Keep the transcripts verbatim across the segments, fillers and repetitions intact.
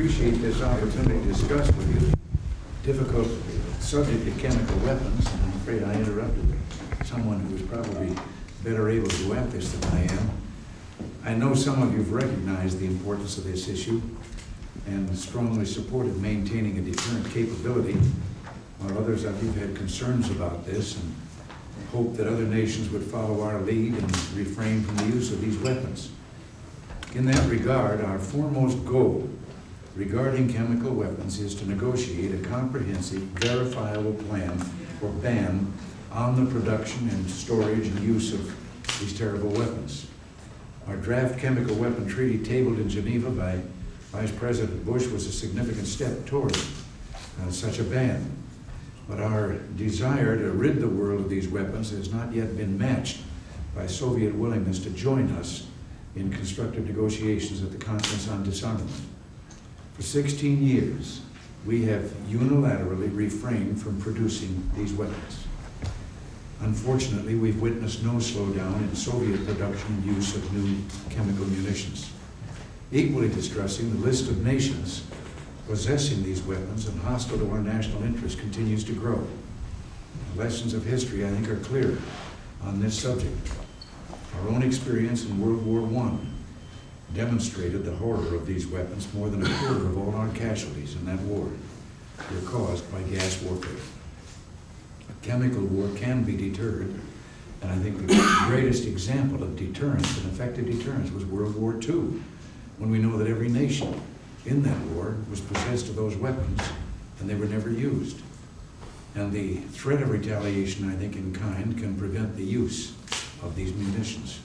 appreciate this opportunity to discuss with you the difficult subject of chemical weapons. And I'm afraid I interrupted someone who is probably better able to at this than I am. I know some of you have recognized the importance of this issue and strongly supported maintaining a deterrent capability, while others of you had concerns about this and hoped that other nations would follow our lead and refrain from the use of these weapons. In that regard, our foremost goal regarding chemical weapons is to negotiate a comprehensive, verifiable plan or ban on the production and storage and use of these terrible weapons. Our draft chemical weapon treaty tabled in Geneva by Vice President Bush was a significant step toward uh, such a ban. But our desire to rid the world of these weapons has not yet been matched by Soviet willingness to join us in constructive negotiations at the Conference on Disarmament. For sixteen years, we have unilaterally refrained from producing these weapons. Unfortunately, we've witnessed no slowdown in Soviet production and use of new chemical munitions. Equally distressing, the list of nations possessing these weapons and hostile to our national interest continues to grow. The lessons of history, I think, are clear on this subject. Our own experience in World War One demonstrated the horror of these weapons. More than a quarter of all our casualties in that war were caused by gas warfare. A chemical war can be deterred, and I think the greatest example of deterrence and effective deterrence was World War Two, when we know that every nation in that war was possessed of those weapons, and they were never used. And the threat of retaliation, I think, in kind can prevent the use of these munitions.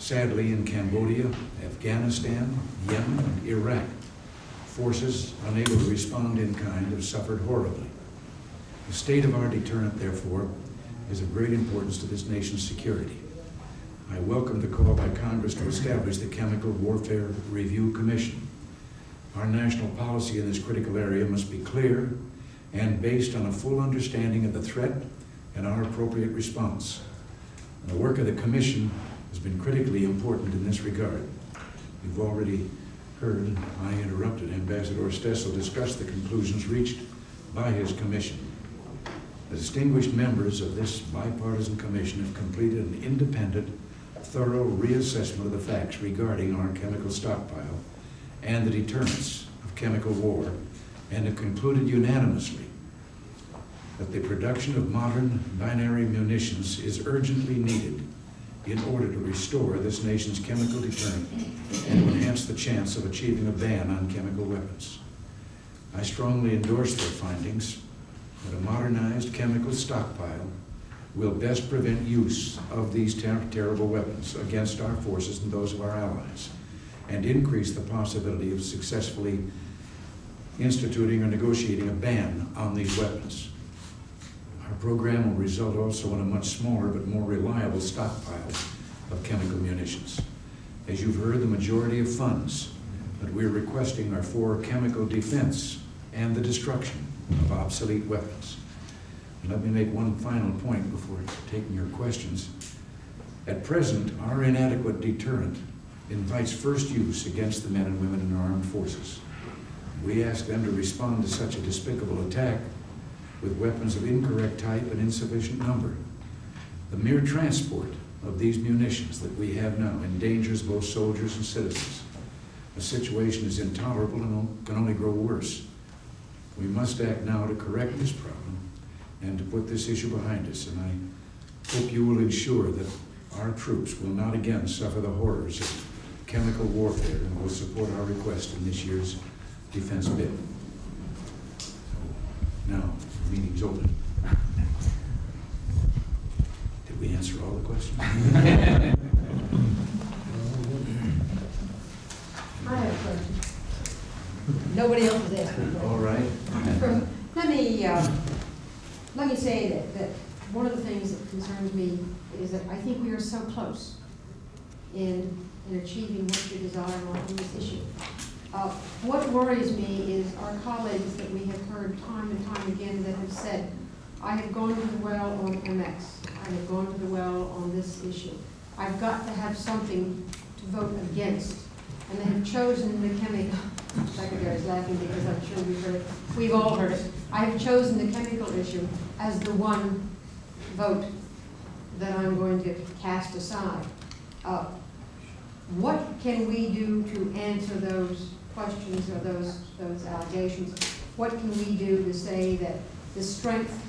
Sadly, in Cambodia, Afghanistan, Yemen, and Iraq, forces unable to respond in kind have suffered horribly. The state of our deterrent, therefore, is of great importance to this nation's security. I welcome the call by Congress to establish the Chemical Warfare Review Commission. Our national policy in this critical area must be clear and based on a full understanding of the threat and our appropriate response. And the work of the Commission has been critically important in this regard. You've already heard, I interrupted, Ambassador Stessel discuss the conclusions reached by his Commission. The distinguished members of this bipartisan Commission have completed an independent, thorough reassessment of the facts regarding our chemical stockpile and the deterrence of chemical war, and have concluded unanimously that the production of modern binary munitions is urgently needed in order to restore this nation's chemical deterrent and to enhance the chance of achieving a ban on chemical weapons. I strongly endorse their findings that a modernized chemical stockpile will best prevent use of these ter terrible weapons against our forces and those of our allies, and increase the possibility of successfully instituting or negotiating a ban on these weapons. Our program will result also in a much smaller but more reliable stockpile of chemical munitions. As you've heard, the majority of funds that we're requesting are for chemical defense and the destruction of obsolete weapons. And let me make one final point before taking your questions. At present, our inadequate deterrent invites first use against the men and women in our armed forces. We ask them to respond to such a despicable attack with weapons of incorrect type and insufficient number. The mere transport of these munitions that we have now endangers both soldiers and citizens. The situation is intolerable and can only grow worse. We must act now to correct this problem and to put this issue behind us, and I hope you will ensure that our troops will not again suffer the horrors of chemical warfare and will support our request in this year's defense bid. So now, the meeting's open. Did we answer all the questions? I have a question. Nobody else has asked me. All right. From, let me uh, let me say that, that one of the things that concerns me is that I think we are so close in in achieving what you desire on this issue. Uh, what worries me is our colleagues that we have heard time and time again that have said, I have gone to the well on M X, I have gone to the well on this issue. I've got to have something to vote against. And they have chosen the chemical Secretary's laughing because I'm sure we've heard, we've all heard it. I have chosen the chemical issue as the one vote that I'm going to cast aside. Uh, what can we do to answer those questions or those, those allegations? What can we do to say that the strength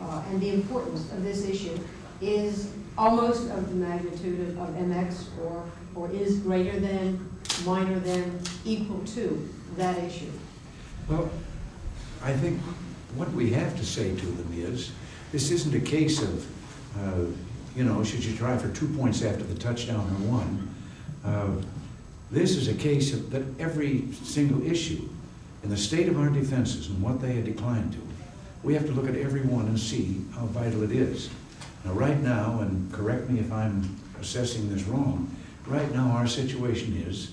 uh, and the importance of this issue is almost of the magnitude of, of M X, or, or is greater than, minor than, equal to that issue? Well, I think what we have to say to them is, this isn't a case of, uh, you know, should you try for two points after the touchdown or one? Uh, this is a case of that every single issue in the state of our defenses and what they had declined to, we have to look at every one and see how vital it is. Now, right now, and correct me if I'm assessing this wrong, right now our situation is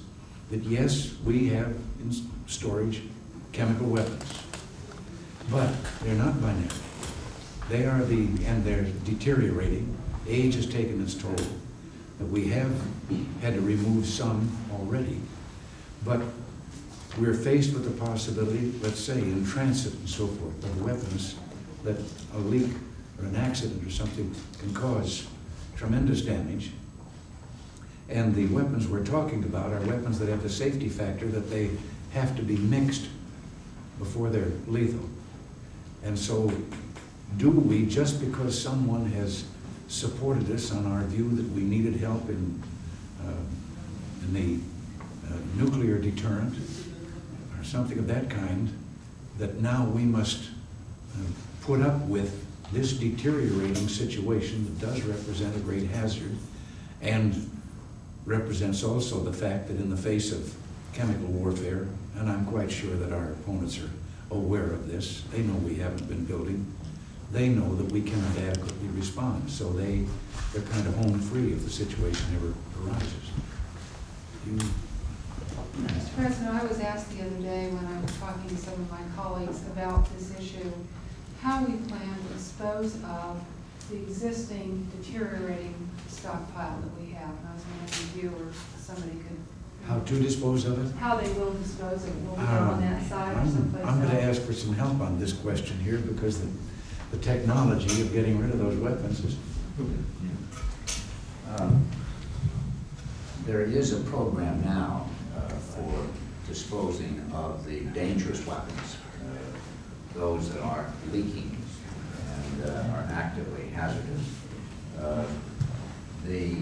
that yes, we have in storage chemical weapons, but they're not binary. They are the, and they're deteriorating. Age has taken its toll. That we have had to remove some already, but we're faced with the possibility, let's say in transit and so forth, of weapons that a leak or an accident or something can cause tremendous damage. And the weapons we're talking about are weapons that have the safety factor that they have to be mixed before they're lethal. And so do we, just because someone has supported us on our view that we needed help in, uh, in the uh, nuclear deterrent or something of that kind, that now we must uh, put up with this deteriorating situation that does represent a great hazard and represents also the fact that in the face of chemical warfare, and I'm quite sure that our opponents are aware of this, they know we haven't been building, they know that we cannot adequately respond, so they, they're kind of home free if the situation ever arises. You... Mister President, I was asked the other day when I was talking to some of my colleagues about this issue, how we plan to dispose of the existing deteriorating stockpile that we have. And I was wondering if you or somebody could... How to dispose of it? How they will dispose of it. Will we go on that side I'm, or someplace I'm going to ask for some help on this question here, because the, the technology of getting rid of those weapons is... Yeah. Um, there is a program now uh, for disposing of the dangerous weapons, uh, those that are leaking and uh, are actively hazardous. Uh, The,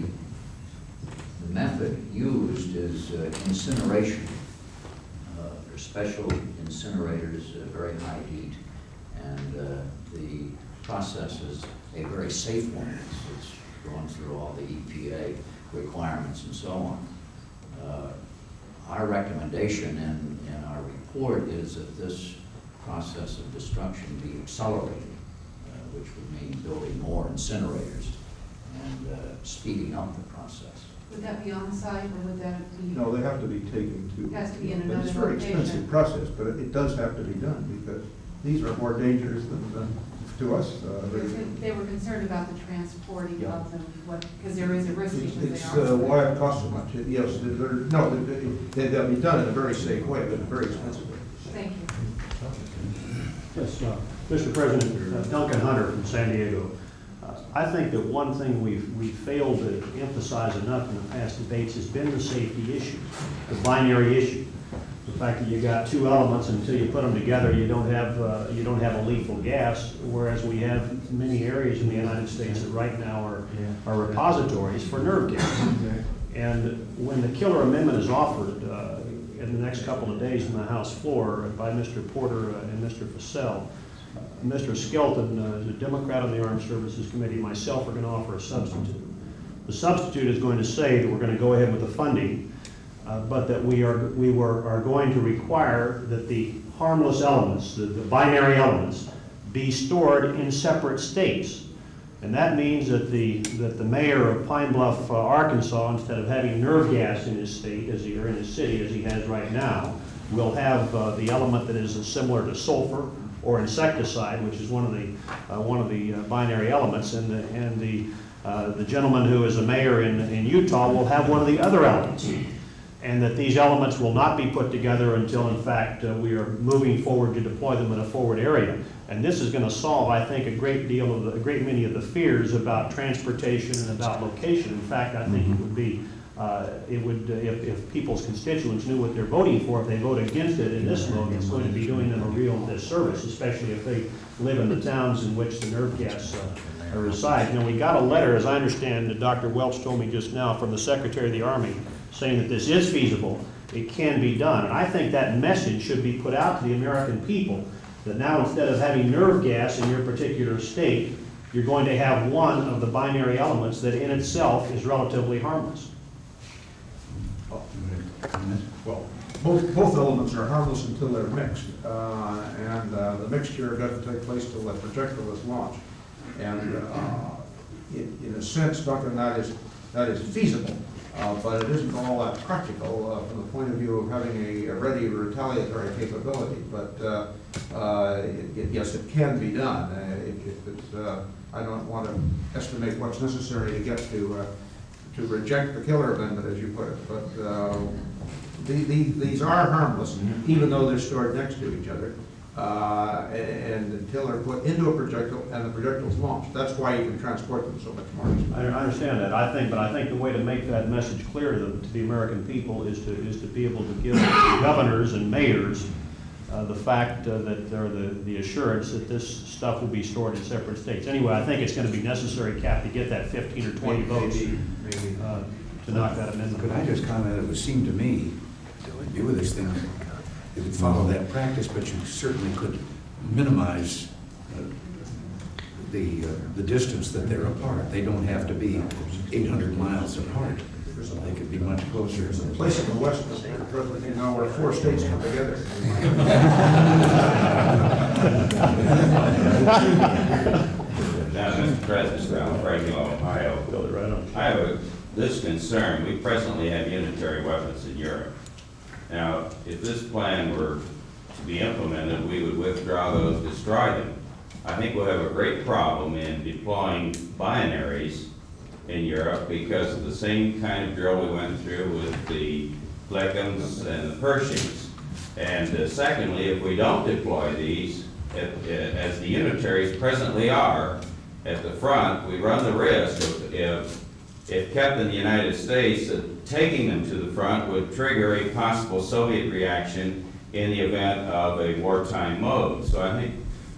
the method used is uh, incineration. Uh, there are special incinerators, uh, very high heat, and uh, the process is a very safe one. It's, it's going through all the E P A requirements and so on. Uh, our recommendation in, in our report is that this process of destruction be accelerated, uh, which would mean building more incinerators and uh, speeding up the process. Would that be on site, or would that be? No, they have to be taken to. It has to be in another location. It's a very expensive process, but it, it does have to be done, because these are more dangerous than, than to us. Uh, they were concerned about the transporting yeah. of them, because there is a risk. It's, it's uh, why it costs so much. It, yes, they're, no, they, they, they'll be done in a very safe way, but in a very expensive way. Thank you. Yes, uh, Mister President, uh, Duncan Hunter from San Diego. I think that one thing we've, we've failed to emphasize enough in the past debates has been the safety issue, the binary issue. The fact that you got two elements, until you put them together, you don't have, uh, you don't have a lethal gas, whereas we have many areas in the United States that right now are, yeah. are repositories for nerve gas. Okay. And when the killer amendment is offered uh, in the next couple of days on the House floor by Mister Porter and Mister Fasell, Mister Skelton, uh, the Democrat on the Armed Services Committee, myself are going to offer a substitute. The substitute is going to say that we're going to go ahead with the funding, uh, but that we are we were are going to require that the harmless elements, the, the binary elements, be stored in separate states, and that means that the that the mayor of Pine Bluff, uh, Arkansas, instead of having nerve gas in his state as he or in his city as he has right now, will have uh, the element that is similar to sulfur or insecticide, which is one of the uh, one of the uh, binary elements, and the and the uh, the gentleman who is a mayor in in Utah will have one of the other elements. and that these elements will not be put together until, in fact, uh, we are moving forward to deploy them in a forward area. And this is going to solve, I think, a great deal of the, a great many of the fears about transportation and about location. In fact, I think it would be, uh, it would, uh, if, if people's constituents knew what they're voting for, if they vote against it in this mode, it's going to be doing them a real disservice, especially if they live in the towns in which the nerve gas uh, resides. Now, we got a letter, as I understand, that Doctor Welch told me just now, from the Secretary of the Army, saying that this is feasible, it can be done. And I think that message should be put out to the American people, that now instead of having nerve gas in your particular state, you're going to have one of the binary elements that in itself is relatively harmless. Oh. Well, both, both elements are harmless until they're mixed, uh, and uh, the mixture doesn't take place until the projectile is launched. And uh, in, in a sense, Doctor, that is, that is feasible. Uh, but it isn't all that practical uh, from the point of view of having a, a ready retaliatory capability. But uh, uh, it, it, yes, it can be done. Uh, it, it, it's, uh, I don't want to estimate what's necessary to get to uh, to reject the killer amendment, as you put it. But uh, the, the, these are harmless, mm-hmm. even though they're stored next to each other, uh, and until they're put into a projectile and the projectile's launched. That's why you can transport them so much more. I understand that. I think, but I think the way to make that message clear to the, to the American people is to is to be able to give governors and mayors uh, the fact uh, that or the the assurance that this stuff will be stored in separate states. Anyway, I think it's going to be necessary, Cap, to get that fifteen or twenty maybe, votes maybe, maybe. Uh, to knock that amendment. Could I just comment? It would seem to me, I knew this thing. You could follow that practice, but you certainly could minimize uh, the uh, the distance that they're apart. They don't have to be eight hundred miles apart. They could be much closer. There's a place in the West, you know, where four states come together. Now, Mister President, I'm afraid you all Ohio. Build it right on. I have a, this concern. We presently have unitary weapons in Europe. Now, if this plan were to be implemented, we would withdraw those, destroy them. I think we'll have a great problem in deploying binaries in Europe because of the same kind of drill we went through with the Blackhams and the Pershings. And uh, secondly, if we don't deploy these, at, uh, as the unitaries presently are at the front, we run the risk of, if, if kept in the United States, uh, taking them to the front would trigger a possible Soviet reaction in the event of a wartime mode. So I think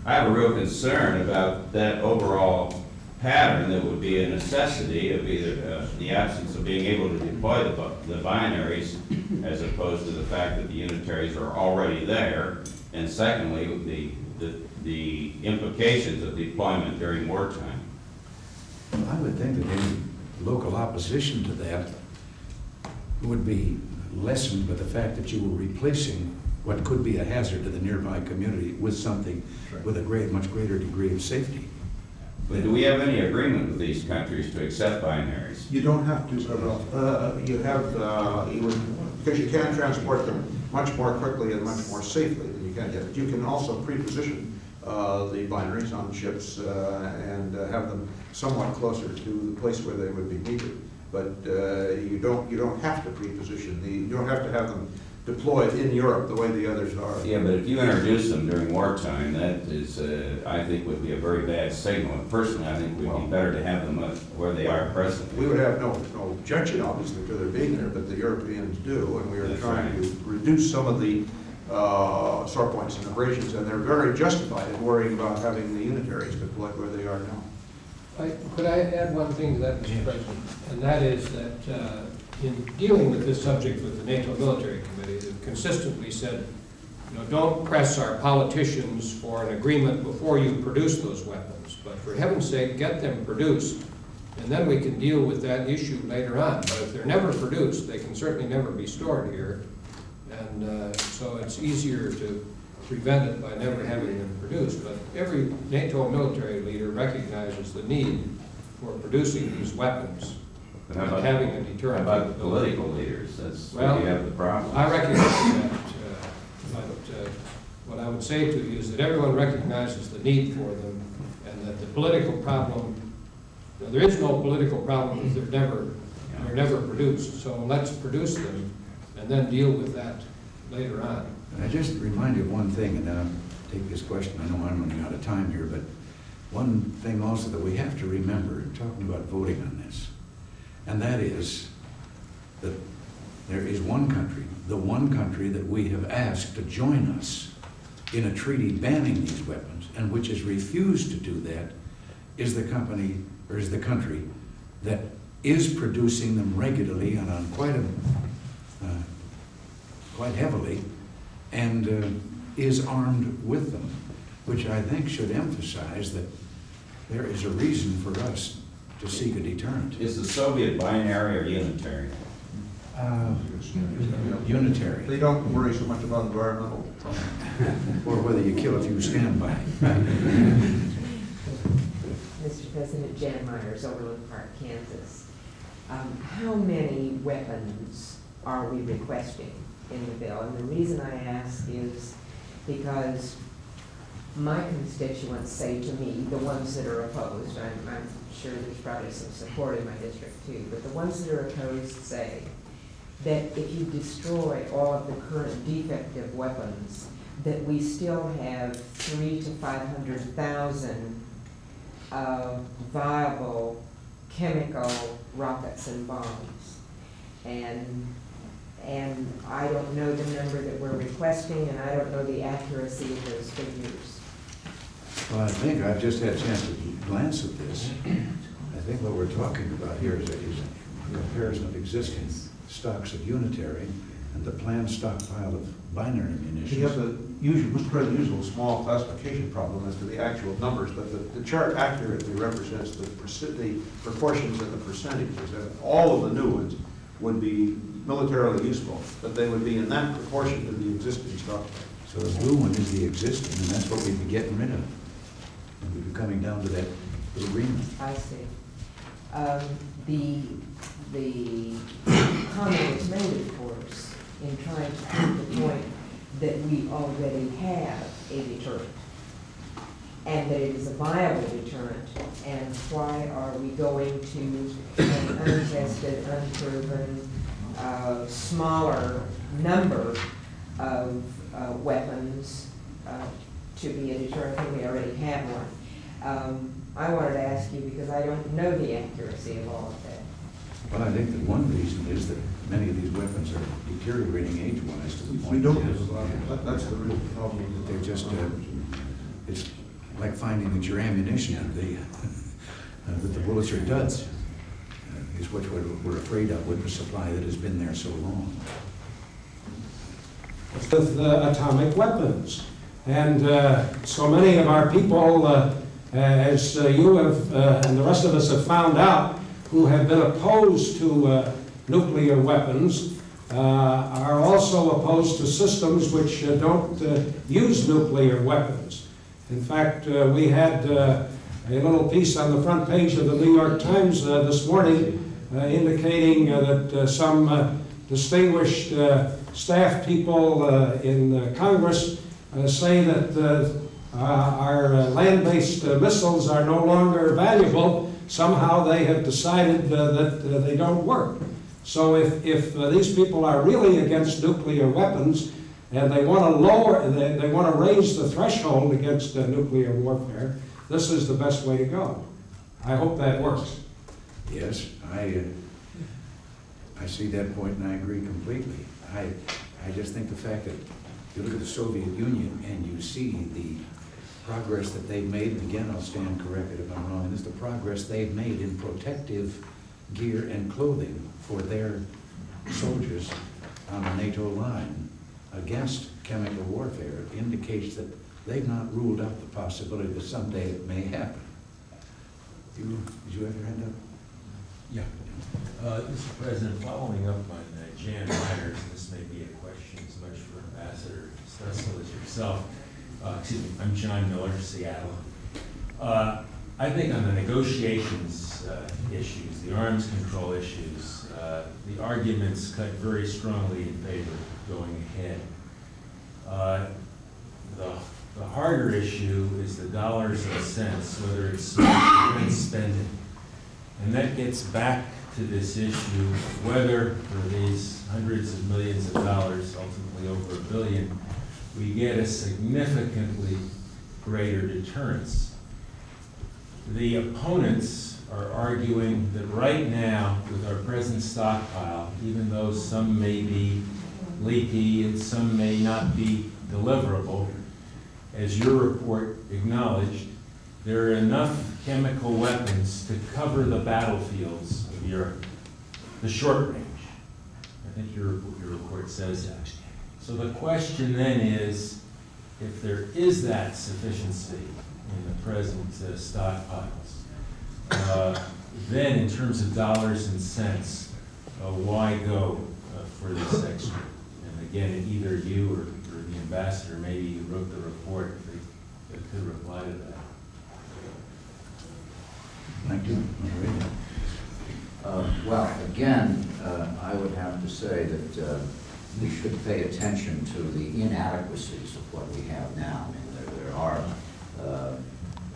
I have a real concern about that overall pattern that would be a necessity of either uh, the absence of being able to deploy the, the binaries as opposed to the fact that the unitaries are already there, and secondly, the, the, the implications of deployment during wartime. Well, I would think that any local opposition to that would be lessened by the fact that you were replacing what could be a hazard to the nearby community with something right. with a great, much greater degree of safety. But do we have any agreement with these countries to accept binaries? You don't have to, uh, uh, you have, uh, you would, because you can transport them much more quickly and much more safely than you can get. You can also pre-position uh, the binaries on ships uh, and uh, have them somewhat closer to the place where they would be needed. But uh, you don't you don't have to pre-position the you don't have to have them deployed in Europe the way the others are. Yeah, but if you introduce them during wartime, that is uh, I think would be a very bad signal. And personally, I think it would well, be better to have them where they are presently. We would have no no objection obviously to their being there, but the Europeans do, and we are That's trying right. to reduce some of the uh, sore points and abrasions, and they're very justified in worrying about having the unitaries deployed where they are now. I, could I add one thing to that, Mister President, and that is that uh, in dealing with this subject with the NATO Military Committee, they've consistently said, you know, don't press our politicians for an agreement before you produce those weapons, but for heaven's sake, get them produced, and then we can deal with that issue later on. But if they're never produced, they can certainly never be stored here, and uh, so it's easier to prevent it by never having them produced, but every NATO military leader recognizes the need for producing these weapons but and about, having a deterrent. How about political leaders? That's well, where you have the problem. I recognize that, uh, but uh, what I would say to you is that everyone recognizes the need for them and that the political problem, you know, there is no political problem if they're never, yeah. they're never produced, so let's produce them. and then deal with that later on. And I just remind you of one thing, and then I'll take this question. I know I'm running out of time here, but one thing also that we have to remember, talking about voting on this, and that is that there is one country, the one country that we have asked to join us in a treaty banning these weapons, and which has refused to do that, is the company, or is the country that is producing them regularly and on quite a, uh, quite heavily, and uh, is armed with them, which I think should emphasize that there is a reason for us to seek a deterrent. Is the Soviet binary or unitary? Uh, unitary. They don't worry so much about environmental problems. Or whether you kill if you stand by. Mister President, Jan Myers, Overland Park, Kansas. Um, how many weapons are we requesting in the bill? And the reason I ask is because my constituents say to me, the ones that are opposed, I'm, I'm sure there's probably some support in my district too, but the ones that are opposed say that if you destroy all of the current defective weapons, that we still have three to five hundred thousand of viable chemical rockets and bombs. And and I don't know the number that we're requesting, and I don't know the accuracy of those figures. Well, I think I've just had a chance to glance at this. I think what we're talking about here is a, is a comparison of existing stocks of unitary and the planned stockpile of binary munitions. You have to use, Mister President, the usual small classification problem as to the actual numbers, but the, the chart accurately represents the, the proportions and the percentages. And all of the new ones would be militarily useful, but they would be in that proportion to the existing stockpile. So the blue one is the existing, and that's what we'd be getting rid of. And we'd be coming down to that agreement. I see. Um, the the comment was made, of course, in trying to prove the point that we already have a deterrent, and that it is a viable deterrent, and why are we going to an untested, unproven, uh, smaller number of uh, weapons uh, to be a deterrent when we already have one? Um, I wanted to ask you because I don't know the accuracy of all of that. Well, I think that one reason is that many of these weapons are deteriorating age-wise to the point we don't that, uh, that that's the real problem. That they're just, uh, it's like finding that your ammunition, the, uh, that the bullets are duds, uh, is what we're, we're afraid of with the supply that has been there so long. With uh, atomic weapons. And uh, so many of our people, uh, as uh, you have, uh, and the rest of us have found out, who have been opposed to uh, nuclear weapons uh, are also opposed to systems which uh, don't uh, use nuclear weapons. In fact, uh, we had uh, a little piece on the front page of the New York Times uh, this morning uh, indicating uh, that uh, some uh, distinguished uh, staff people uh, in uh, Congress uh, say that uh, our uh, land-based uh, missiles are no longer valuable. Somehow they have decided uh, that uh, they don't work. So if, if uh, these people are really against nuclear weapons and they want to lower, they, they want to raise the threshold against uh, nuclear warfare, this is the best way to go. I hope that works. Yes, I, uh, I see that point and I agree completely. I, I just think the fact that you look at the Soviet Union and you see the progress that they've made, and again I'll stand corrected if I'm wrong, is the progress they've made in protective gear and clothing for their soldiers on the NATO line against chemical warfare indicates that they've not ruled out the possibility that someday it may happen. You, did you have your hand up? Yeah. Uh, Mister President, following up on uh, Jan Myers, this may be a question as much for Ambassador Stessel as yourself. Uh, excuse me, I'm John Miller, Seattle. Uh, I think on the negotiations uh, issues, the arms control issues, uh, the arguments cut very strongly in favor of going ahead. Uh, the, the harder issue is the dollars and cents, whether it's spending. And that gets back to this issue of whether for these hundreds of millions of dollars, ultimately over a billion, we get a significantly greater deterrence. The opponents are arguing that right now, with our present stockpile, even though some may be leaky and some may not be deliverable, as your report acknowledged, there are enough chemical weapons to cover the battlefields of Europe, the short range. I think your, your report says that. So the question then is, if there is that sufficiency in the present uh, stockpiles, uh, then in terms of dollars and cents, uh, why go uh, for this extra? And again, either you or the ambassador, maybe you wrote the report, they could reply to that. Thank you. Uh, well, again, uh, I would have to say that uh, we should pay attention to the inadequacies of what we have now. I mean, there, there are uh,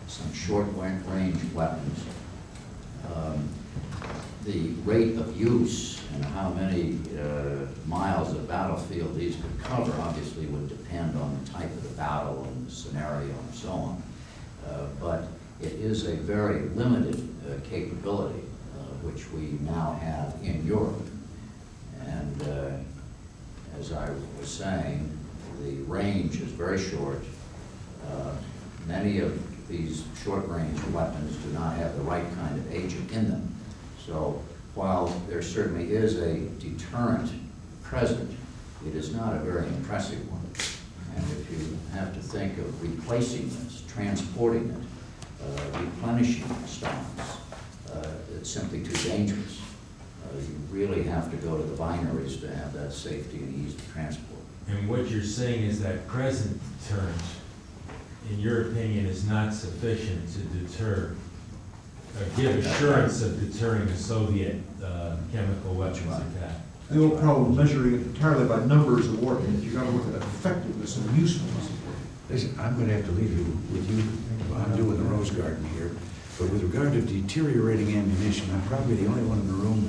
some short-range weapons. Um, the rate of use and how many uh, miles of battlefield these could cover obviously would depend on the type of the battle and the scenario and so on. Uh, but it is a very limited uh, capability uh, which we now have in Europe. And uh, as I was saying, the range is very short. Uh, many of these short-range weapons do not have the right kind of agent in them. So while there certainly is a deterrent present, it is not a very impressive one. And if you have to think of replacing this, transporting it, Uh, replenishing stocks, uh, it's simply too dangerous. Uh, you really have to go to the binaries to have that safety and ease of transport. And what you're saying is that present deterrent, in your opinion, is not sufficient to deter, or give assurance of deterring the Soviet uh, chemical weapons right. attack. The old problem measuring it entirely by numbers of warheads. You've got to look at effectiveness and usefulness. Listen, I'm going to have to leave you with you. I'm doing the Rose Garden here. But with regard to deteriorating ammunition, I'm probably the only one in the room,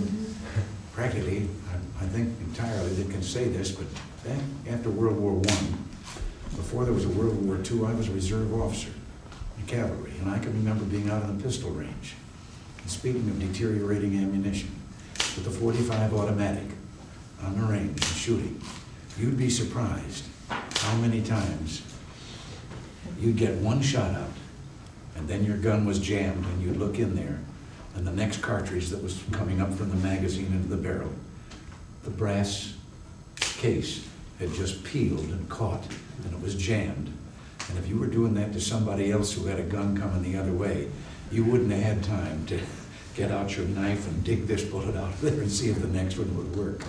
practically, I, I think entirely, that can say this. But back after World War One, before there was a World War Two, I was a reserve officer in cavalry. And I can remember being out on the pistol range. And speaking of deteriorating ammunition, with a forty-five automatic on the range and shooting, you'd be surprised how many times you'd get one shot out, and then your gun was jammed, and you'd look in there, and the next cartridge that was coming up from the magazine into the barrel, the brass case had just peeled and caught, and it was jammed. And if you were doing that to somebody else who had a gun coming the other way, you wouldn't have had time to get out your knife and dig this bullet out of there and see if the next one would work.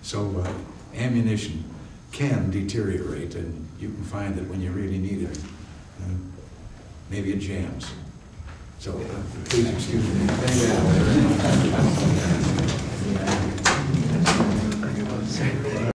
So uh, ammunition can deteriorate, and you can find that when you really need it. Uh, maybe it jams. So uh, please excuse me. Thank you.